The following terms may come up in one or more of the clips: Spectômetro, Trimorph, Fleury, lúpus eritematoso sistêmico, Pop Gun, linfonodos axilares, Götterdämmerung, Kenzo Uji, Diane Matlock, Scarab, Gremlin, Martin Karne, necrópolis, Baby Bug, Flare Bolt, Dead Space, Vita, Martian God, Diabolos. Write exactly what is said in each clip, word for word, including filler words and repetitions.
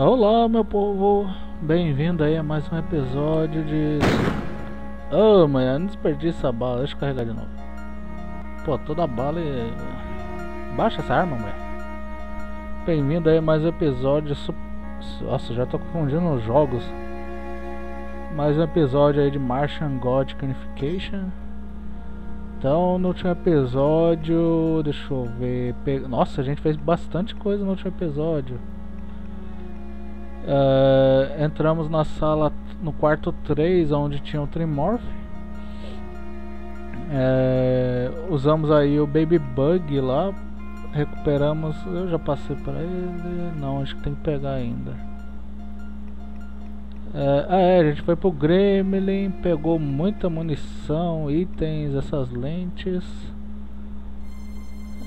Olá, meu povo, bem-vindo aí a mais um episódio de... Ah, oh, mano, não desperdiça a bala, deixa eu carregar de novo. Pô, toda a bala é... Baixa essa arma, mano. Bem-vindo aí a mais um episódio... Nossa, já tô confundindo os jogos. Mais um episódio aí de Martian God Canification. Então, no último episódio, deixa eu ver... Pe... Nossa, a gente fez bastante coisa no último episódio. Uh, entramos na sala, no quarto três, onde tinha o Trimorph. Uh, usamos aí o Baby Bug lá. Recuperamos... Eu já passei pra ele... Não, acho que tem que pegar ainda. É, ah é, a gente foi pro Gremlin, pegou muita munição, itens, essas lentes.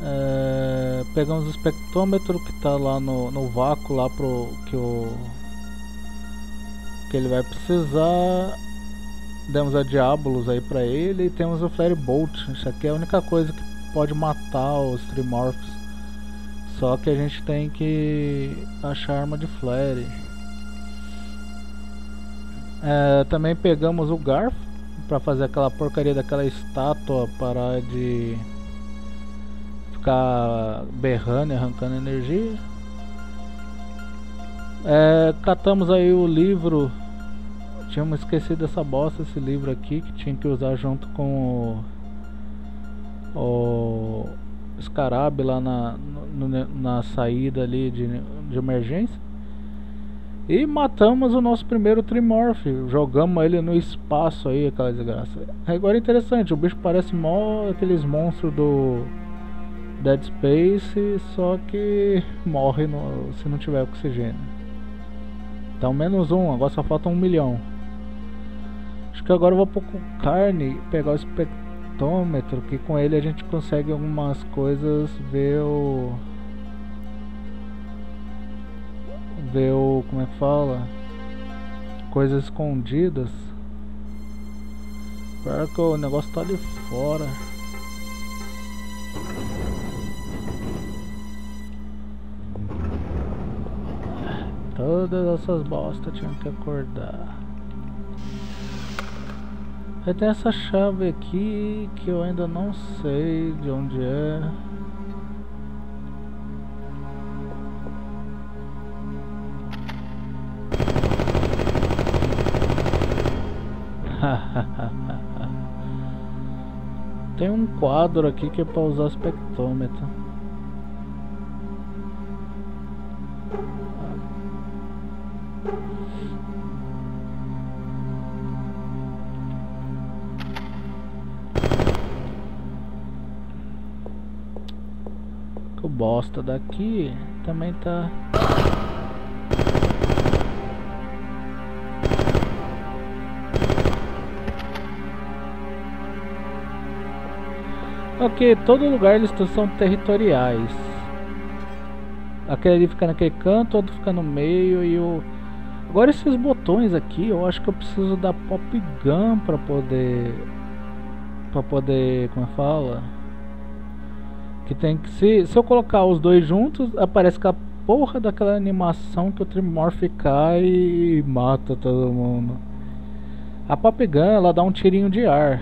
É, pegamos o espectrômetro que tá lá no, no vácuo lá pro que o que ele vai precisar. Demos a Diabolos aí pra ele e temos o Flare Bolt. Isso aqui é a única coisa que pode matar os Trimorphs. Só que a gente tem que achar a arma de Fleury. É, também pegamos o garfo para fazer aquela porcaria daquela estátua parar de ficar berrando e arrancando energia. É, catamos aí o livro. Tínhamos esquecido dessa bosta, esse livro aqui que tinha que usar junto com o, o Scarab lá na, no, na saída ali de, de emergência. E matamos o nosso primeiro Trimorph, jogamos ele no espaço aí, aquela desgraça. Agora é interessante, o bicho parece mó aqueles monstros do Dead Space, só que morre no, se não tiver oxigênio. Então menos um, agora só falta um milhão. Acho que agora eu vou pro Karne pegar o espectrômetro, que com ele a gente consegue algumas coisas, ver o... ver o... como é que fala? Coisas escondidas. Pior que o negócio tá ali fora. Todas essas bostas tinham que acordar. Aí tem essa chave aqui que eu ainda não sei de onde é. Tem um quadro aqui que é para usar espectrômetro. Que bosta daqui também tá. Ok, todo lugar eles são territoriais. Aquele ali fica naquele canto, outro fica no meio e o... Agora esses botões aqui, eu acho que eu preciso da Pop Gun pra poder... Pra poder... como é que fala? Que tem que... Se, se eu colocar os dois juntos, aparece aquela porra daquela animação que o Trimorph cai e mata todo mundo. A Pop Gun, ela dá um tirinho de ar.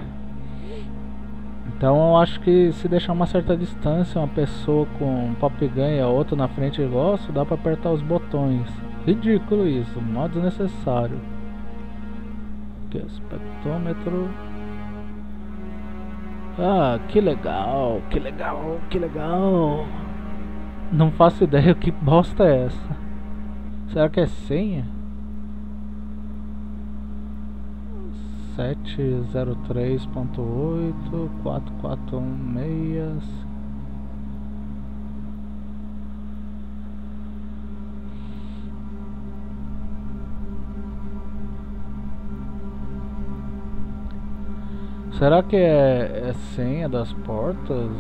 Então eu acho que se deixar uma certa distância, uma pessoa com um Pop Gun e a outra na frente do negócio, dá pra apertar os botões. Ridículo isso, mó desnecessário. Aqui, espectrômetro. Ah, que legal, que legal, que legal. Não faço ideia que bosta é essa. Será que é senha? sete zero três ponto oito quatro quatro um seis. Será que é, é senha das portas?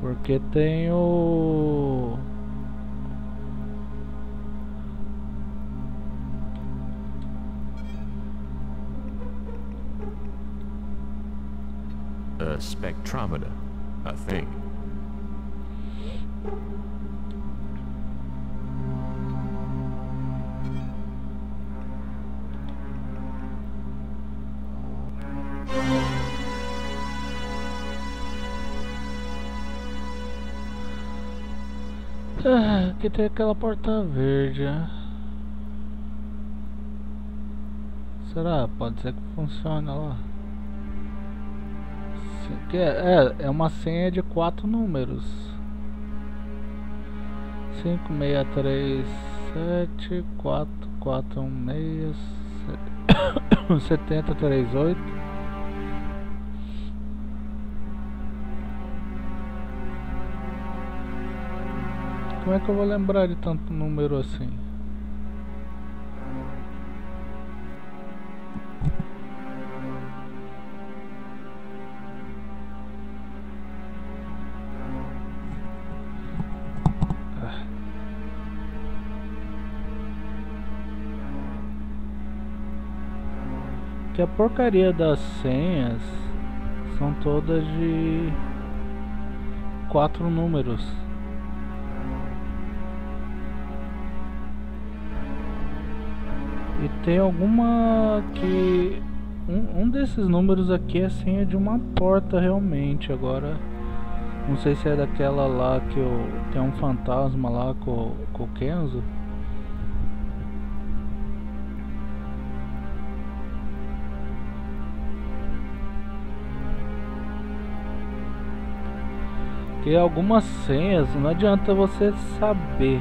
Porque tem o... A spectrometer, I think. Ah, aqui tem aquela porta verde. Será? Pode ser que funciona lá. É, é uma senha de quatro números. cinco seis três sete quatro quatro um seis sete zero três oito. Como é que eu vou lembrar de tanto número assim? Que a porcaria das senhas são todas de quatro números. E tem alguma que... Um, um desses números aqui é senha de uma porta realmente. Agora, não sei se é daquela lá que eu... tem um fantasma lá com, com o Kenzo. Porque algumas senhas não adianta você saber.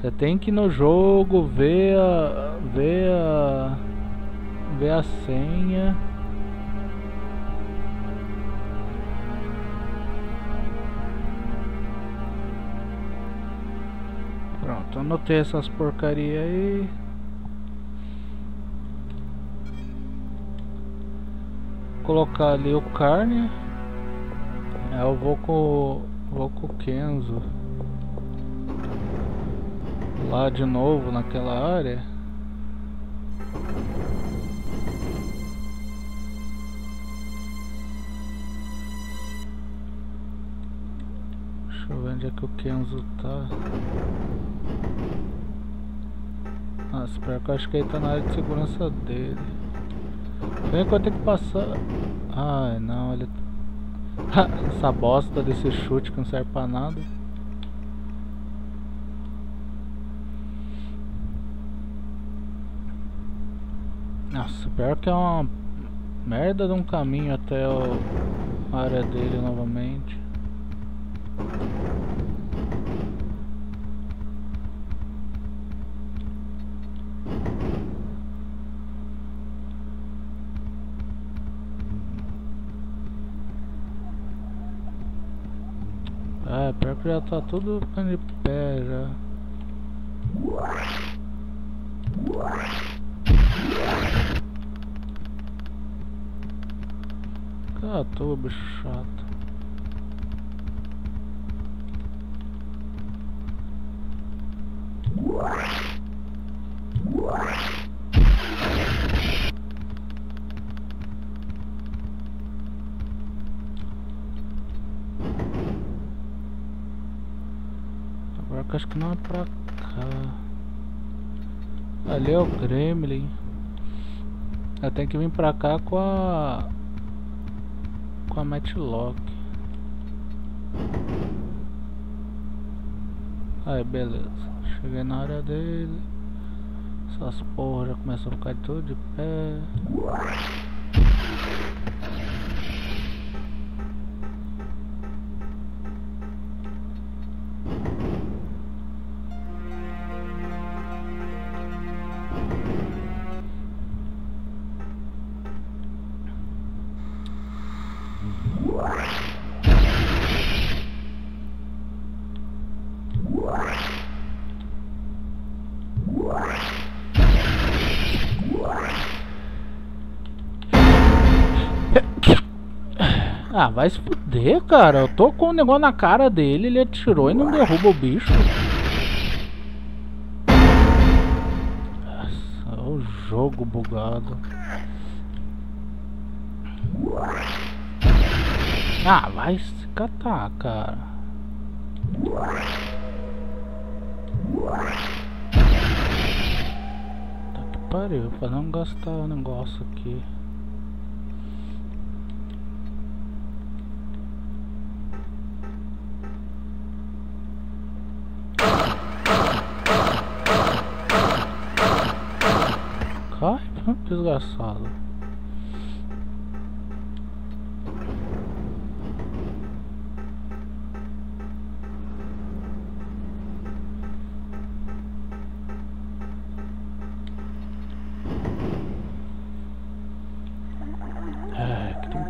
Você tem que ir no jogo, ver a, ver a, ver a senha. Pronto, anotei essas porcaria aí. Vou colocar ali o Karne. Eu vou com, vou com o Kenzo lá de novo naquela área. Deixa eu ver onde é que o Kenzo tá. Nossa, pior que eu acho que ele tá na área de segurança dele. Vem que eu tenho que passar. Ai não, ele... Essa bosta desse chute que não serve pra nada. Nossa, pior que é uma merda de um caminho até o... a área dele novamente. É, pior que já tá tudo ficando de pé já. Cara, tô bicho chato. Acho que não é pra cá. Ali é o Gremlin. Eu tenho que vir pra cá com a... com a Matlock. Aí, beleza. Cheguei na área dele. Essas porra já começam a ficar tudo de pé. Ah, vai se fuder, cara. Eu tô com um negócio na cara dele, ele atirou e não derruba o bicho. Nossa, o jogo bugado. Ah, vai se catar, cara. Tá que pariu, pra não gastar o negócio aqui. Cai, desgraçado.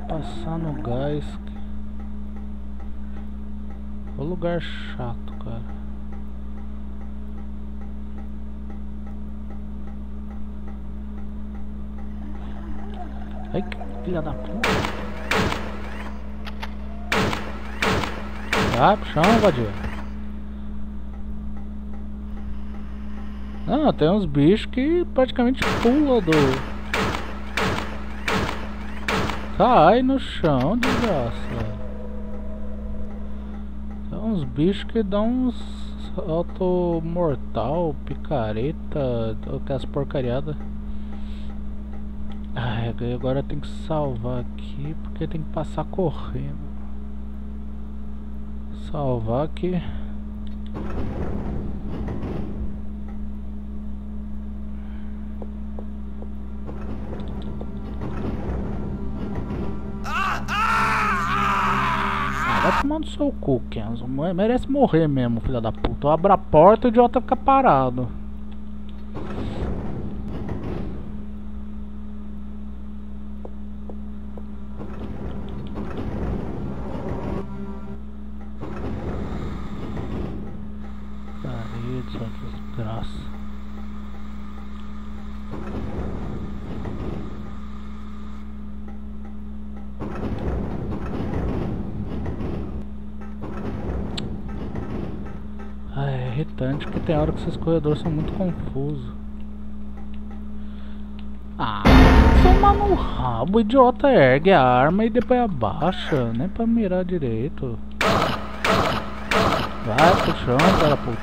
Passar no gás. O lugar chato, cara. Ai, que filha da puta. Tá, puxão, vadio. Não, tem uns bichos que praticamente pula do... Sai no chão, desgraça. Tem uns bichos que dão uns auto mortal, picareta, aquelas porcariadas. Ai, agora eu tenho que salvar aqui, porque tem que passar correndo. Salvar aqui. Manda o seu cu, Kenzo. Merece morrer mesmo, filha da puta. Eu abro a porta e o idiota fica parado. Caralho, desgraça. Irritante que tem hora que esses corredores são muito confusos. Ah, toma no rabo, o idiota ergue a arma e depois abaixa, nem pra mirar direito. Vai pro chão, cara puta.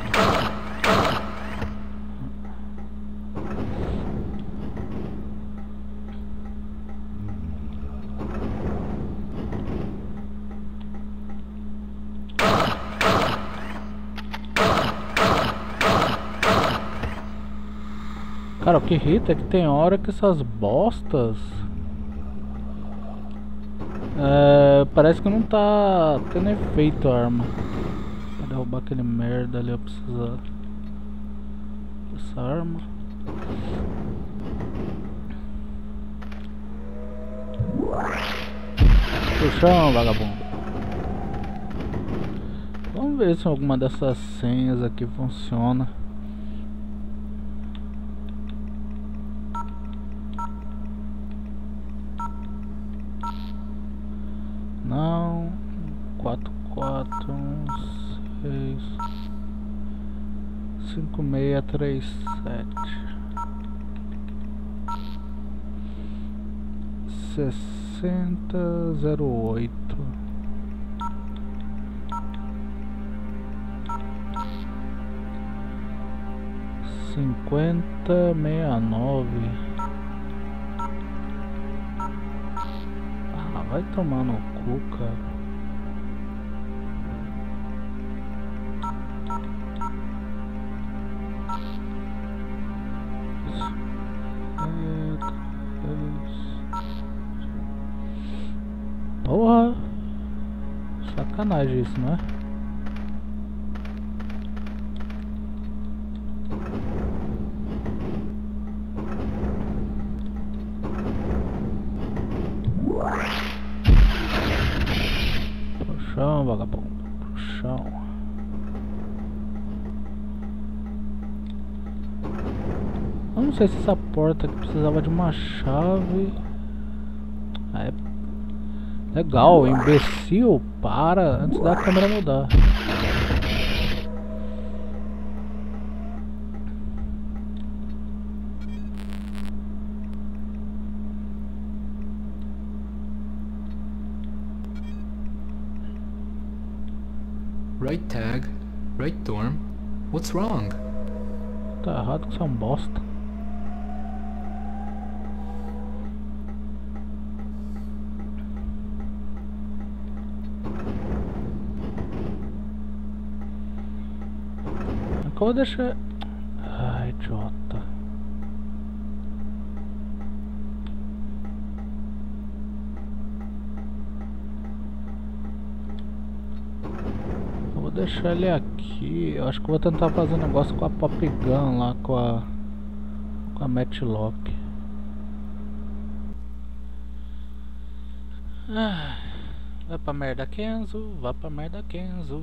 Cara, o que irrita é que tem hora que essas bostas é, parece que não tá tendo efeito a arma. Vou derrubar aquele merda ali, eu preciso dessa arma. Puxão, vagabundo. Vamos ver se alguma dessas senhas aqui funciona. Não, quatro quatro um seis cinco seis três sete seis zero zero oito. cinquenta sessenta e nove. Ah, vai tomar no cu. Boca. Porra! Sacanagem isso, não é? Vagabundo, pro chão. Eu não sei se essa porta aqui precisava de uma chave. Ah, é... Legal, imbecil, para antes da câmera mudar. right tag, right dorm. What's wrong? Tá errado que são bosta. Qual deixa... Ai, idiota. Eu vou deixar ele aqui. Eu acho que eu vou tentar fazer um negócio com a Pop Gun lá, com a... com a Matlock. Ah, vai pra merda, Kenzo. Vai pra merda, Kenzo.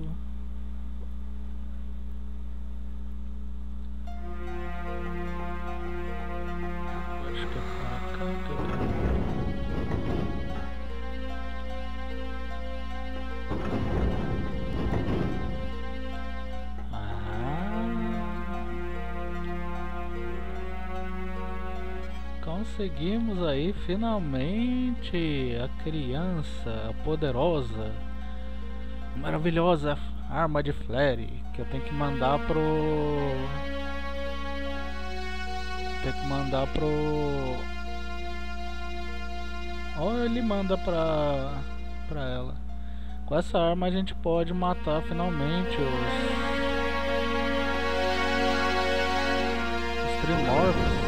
Conseguimos aí finalmente a criança, a poderosa, maravilhosa arma de Fleury, que eu tenho que mandar pro... Tenho que mandar pro... Ou ele manda pra... pra ela. Com essa arma a gente pode matar finalmente os... os Trimorphs.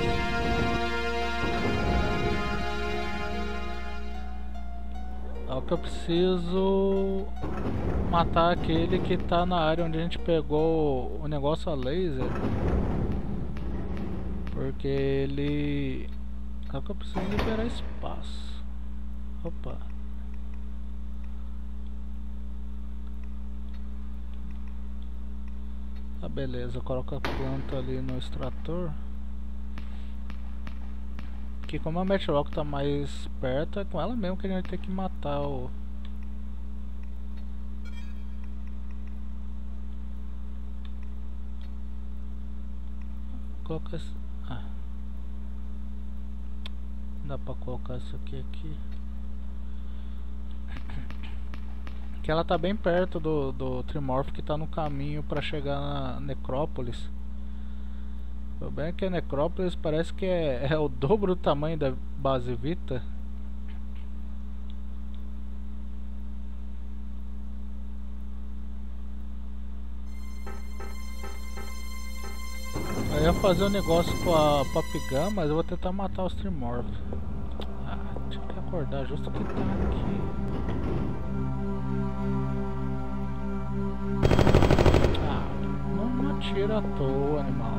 É o que eu preciso, matar aquele que tá na área onde a gente pegou o negócio a laser, porque ele... É o que eu preciso liberar espaço. Opa. Tá, beleza, coloca a planta ali no extrator. Que como a Matlock tá mais perto, é com ela mesmo que a gente tem que matar o... Coloca esse... Ah. Dá pra colocar isso aqui aqui. Que ela tá bem perto do, do Trimorph, que tá no caminho pra chegar na necrópolis. O bem é que a necrópolis parece que é, é o dobro do tamanho da base Vita. Eu ia fazer um negócio com a Pop Gun, mas eu vou tentar matar os Trimorph. Ah, tinha que acordar justo que tá aqui. Ah, não atira à toa, animal.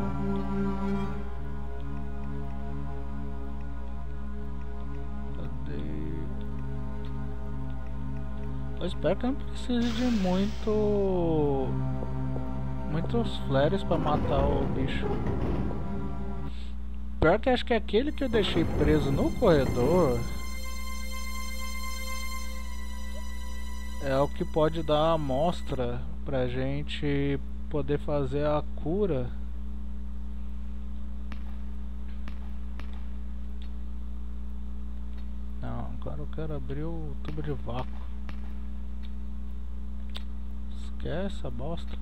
Eu espero que não precise de muito... muitos flares para matar o bicho. Pior que acho que é aquele que eu deixei preso no corredor é o que pode dar a amostra pra gente poder fazer a cura. Não, agora eu quero abrir o tubo de vácuo. Essa bosta.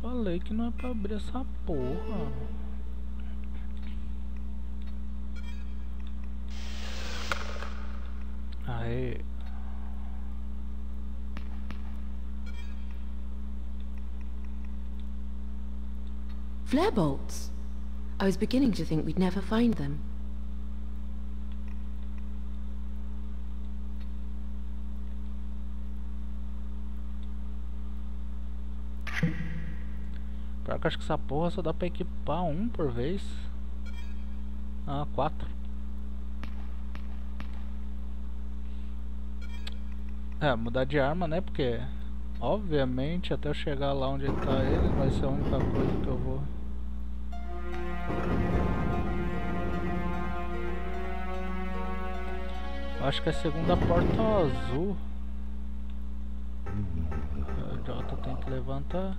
Falei que não é pra abrir essa porra. Aê. Flare bolts. I was beginning to think we'd never find them. Pior que acho que essa porra só dá pra equipar um por vez. Ah, quatro. É, mudar de arma, né? Porque, obviamente, até eu chegar lá onde tá ele, vai ser a única coisa que eu vou... Acho que é a segunda porta azul. O idiota tem que levantar.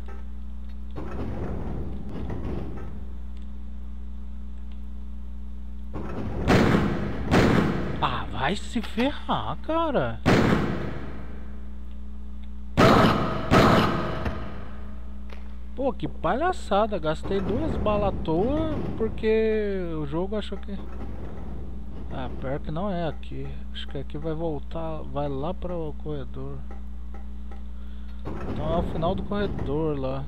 Ah, vai se ferrar, cara. Pô, que palhaçada, gastei duas balas à toa porque o jogo achou que... Ah, pior que não é aqui. Acho que aqui vai voltar, vai lá para o corredor. Então é o final do corredor lá.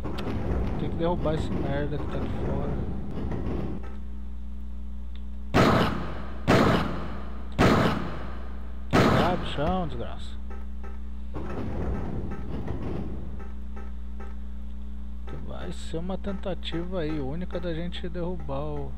Tem que derrubar esse merda que tá aqui fora. Ah, bichão, desgraça. Vai ser uma tentativa aí única da gente derrubar o...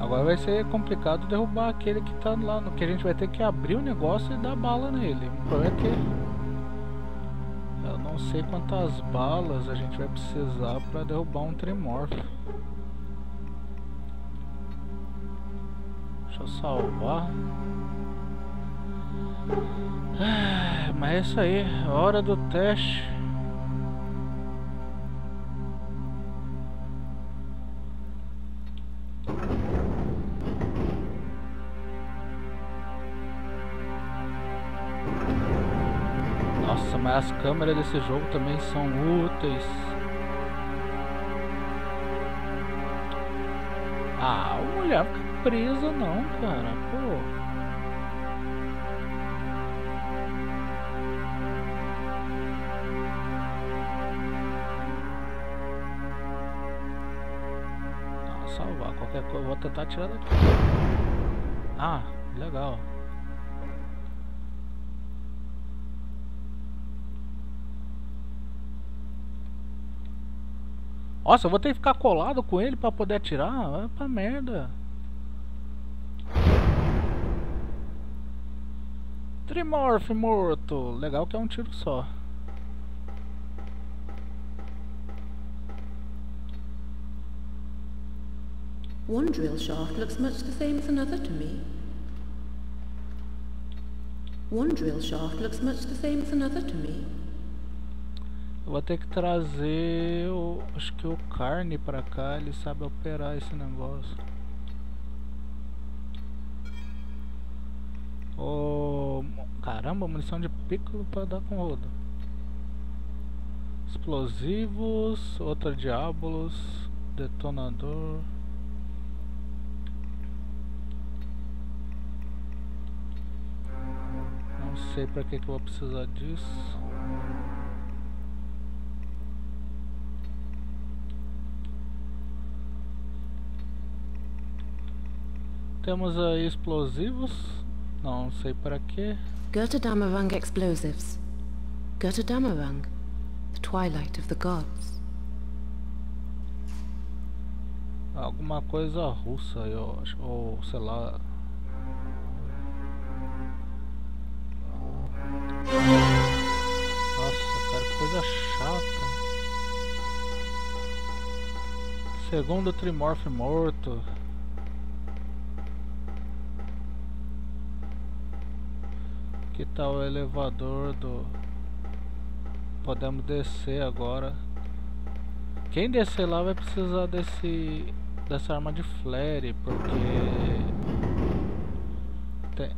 Agora vai ser complicado derrubar aquele que tá lá, no que a gente vai ter que abrir o negócio e dar bala nele. O problema é que... eu não sei quantas balas a gente vai precisar para derrubar um Trimorph. Deixa eu salvar. Ah, mas é isso aí, hora do teste. As câmeras desse jogo também são úteis. Ah, a mulher fica presa não, cara. Pô. Não, salvar qualquer coisa. Eu vou tentar tirar daqui. Ah, legal. Nossa, eu vou ter que ficar colado com ele pra poder atirar? Vai pra merda. Trimorph morto. Legal que é um tiro só. One drill shaft looks much the same as another to me. One drill shaft looks much the same as another to me. Eu vou ter que trazer o... acho que o Karne pra cá, ele sabe operar esse negócio. Oh, caramba, munição de piccolo pra dar com rodo. Explosivos, outra Diabolos, detonador. Não sei pra que que eu vou precisar disso. Temos aí explosivos, não sei para quê. Götterdämmerung explosives. Götterdämmerung, the twilight of the gods. Alguma coisa russa, eu acho, ou sei lá. Nossa, cara, que coisa chata. Segundo Trimorph morto. Que tal o elevador do... Podemos descer agora. Quem descer lá vai precisar desse... dessa arma de flare, porque... Tem...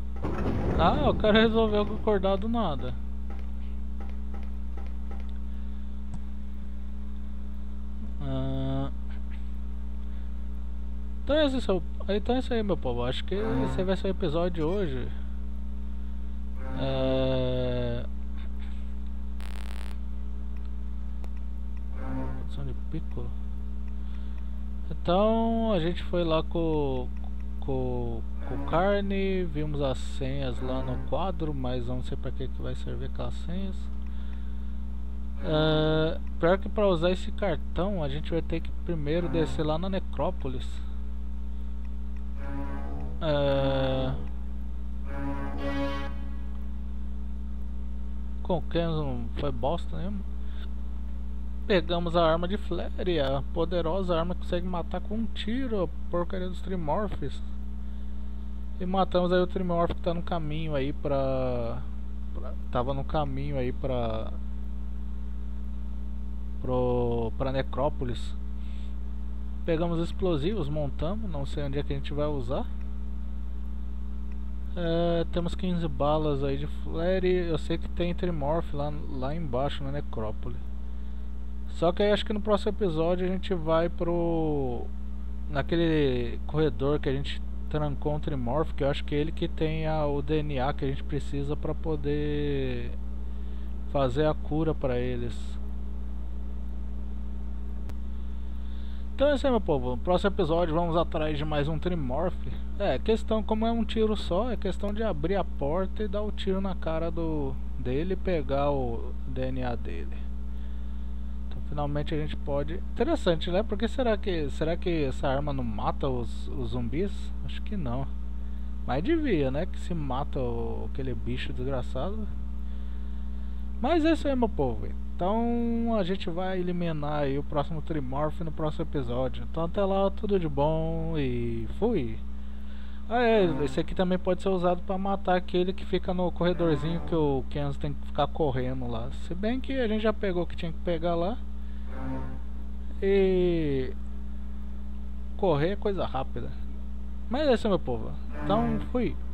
Ah, o cara resolveu acordar do nada. Ah... Então é isso, seu... então é isso aí, meu povo. Acho que esse vai ser o episódio de hoje. É... Produção de piccolo. Então a gente foi lá com com, com Karne, vimos as senhas lá no quadro, mas não sei para que que vai servir aquelas senhas. É... Pior que para usar esse cartão a gente vai ter que primeiro descer lá na necrópolis. É... Com o Kenzo não foi bosta mesmo. Pegamos a arma de Fleury, a poderosa arma que consegue matar com um tiro a porcaria dos Trimorphs. E matamos aí o Trimorph que tá no caminho aí pra... pra... Tava no caminho aí pra... pro, pra necrópolis. Pegamos explosivos, montamos, não sei onde é que a gente vai usar. É, temos quinze balas aí de Fleury. Eu sei que tem Trimorph lá, lá embaixo na necrópole. Só que aí acho que no próximo episódio a gente vai pro... naquele corredor que a gente trancou um Trimorph, que eu acho que é ele que tem a, o D N A que a gente precisa pra poder fazer a cura pra eles. Então é isso aí, meu povo, no próximo episódio vamos atrás de mais um Trimorph. É, questão, como é um tiro só, é questão de abrir a porta e dar o tiro na cara do dele e pegar o D N A dele. Então finalmente a gente pode... Interessante, né? Porque será que, será que essa arma não mata os, os zumbis? Acho que não. Mas devia, né? Que se mata o, aquele bicho desgraçado. Mas é isso aí, meu povo. Então a gente vai eliminar aí o próximo Trimorph no próximo episódio. Então até lá, tudo de bom e fui! Ah é, esse aqui também pode ser usado pra matar aquele que fica no corredorzinho que o Kenzo tem que ficar correndo lá. Se bem que a gente já pegou o que tinha que pegar lá. E... correr é coisa rápida. Mas é isso, meu povo. Então fui!